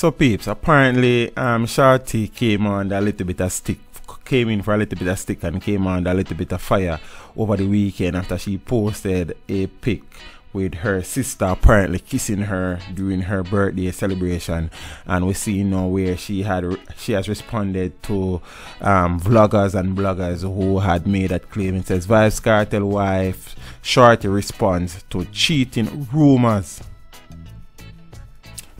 So peeps, apparently Shorty came in for a little bit of stick and came on a little bit of fire over the weekend after she posted a pic with her sister apparently kissing her during her birthday celebration. And we see now where she has responded to vloggers and bloggers who had made that claim. It says Vybz Kartel wife Shorty responds to cheating rumors.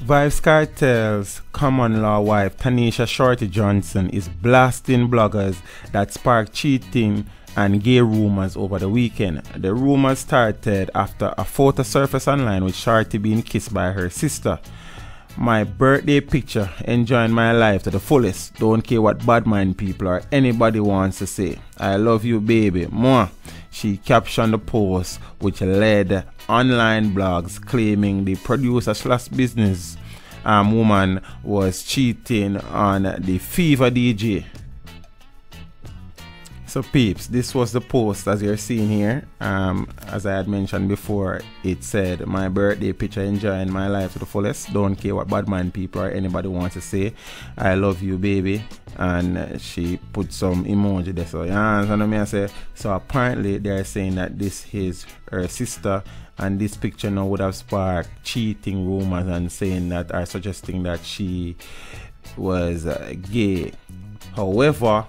Vybz Kartel's common-law wife Tanisha Shorty Johnson is blasting bloggers that sparked cheating and gay rumors over the weekend. The rumors started after a photo surfaced online with Shorty being kissed by her sister. "My birthday picture, enjoying my life to the fullest. Don't care what bad mind people or anybody wants to say. I love you, baby. Mwah." She captioned the post, which led online blogs claiming the producer/business woman was cheating on the Fever DJ. So peeps, this was the post as you're seeing here. As I had mentioned before, it said, "My birthday picture, enjoying my life to the fullest. Don't care what bad mind people or anybody wants to say. I love you, baby." And she put some emoji there. So yeah, so apparently they're saying that this is her sister, and this picture now would have sparked cheating rumors and saying that, or suggesting that she was gay. However,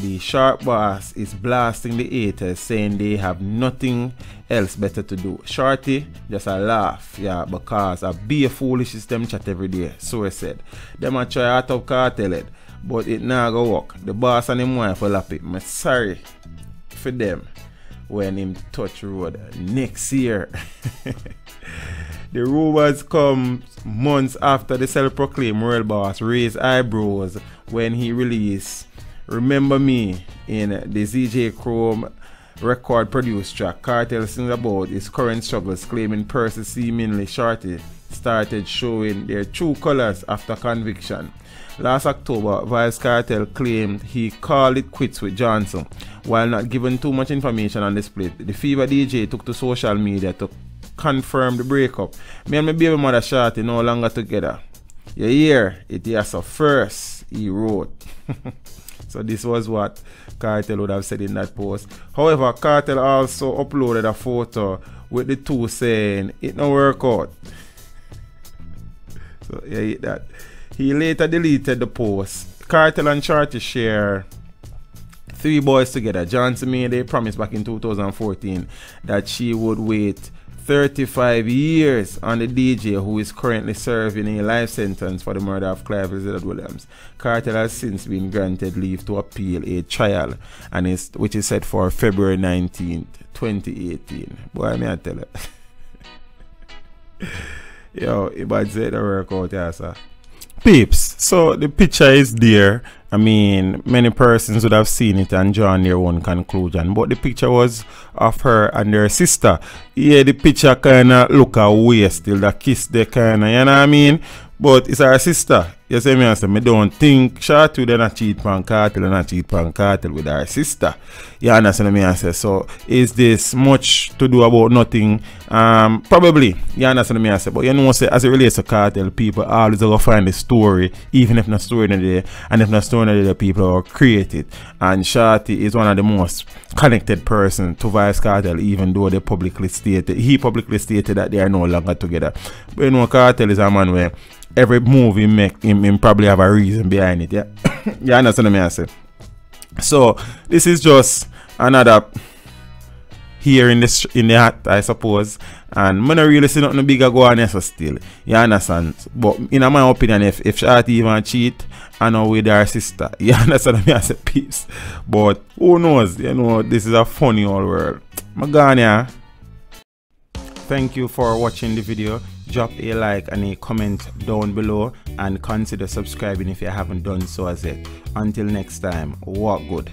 the Sharp boss is blasting the haters, saying they have nothing else better to do. "Shorty, just a laugh, yeah, because I be a foolish system chat every day," so I said. "Them a try out of cartel it, but it nah go work. The boss and him wife will lap it. I'm sorry for them when him touch road next year." The rumors come months after the self-proclaimed royal boss raised eyebrows when he released "Remember Me" in the ZJ Chrome record produced track. Kartel sings about his current struggles, claiming Percy seemingly Shorty started showing their true colors after conviction. Last October, Vybz Kartel claimed he called it quits with Johnson. While not giving too much information on the split, the Fever DJ took to social media to confirm the breakup. "Me and my baby mother Shorty no longer together. You hear? It is a first," he wrote. So this was what Kartel would have said in that post. However, Kartel also uploaded a photo with the two saying, "It no work out." So yeah, hit that. He later deleted the post. Kartel and Shorty share 3 boys together. Johnson made a promise back in 2014 that she would wait 35 years on the DJ who is currently serving a life sentence for the murder of Clive Z. Williams. Kartel has since been granted leave to appeal a trial, and which is set for February 19th, 2018. Boy, may I tell you. Yo, it bad said the workout, yeah, sir. Peeps, so the picture is there. I mean, many persons would have seen it and drawn their own conclusion, but the picture was of her and her sister. Yeah, the picture kind of look away still, the kiss they kind of, you know what I mean? But it's her sister. You see me, I say, me don't think Shorty would not cheat on Kartel, and not cheat on Kartel with her sister. You understand me, I say. So is this much to do about nothing? Probably. You understand me, I say. But you know, say, as it relates to Kartel, people always go find the story, even if not story in the day, and if not story in the day, people will create it. And Shorty is one of the most connected person to Vybz Kartel, even though they publicly stated, he publicly stated that they are no longer together. But you know, Kartel is a man where every move he make, him probably have a reason behind it, yeah? You understand me, I say. So this is just another here in the hat, I suppose. And I don't really see nothing bigger going on still. You understand? But in my opinion, if Shorty even cheat, I know with her sister. You understand me, I say, peeps. But who knows? You know, this is a funny old world. I'm gone, yeah. Thank you for watching the video. Drop a like and a comment down below, and consider subscribing if you haven't done so as yet. Until next time, walk good.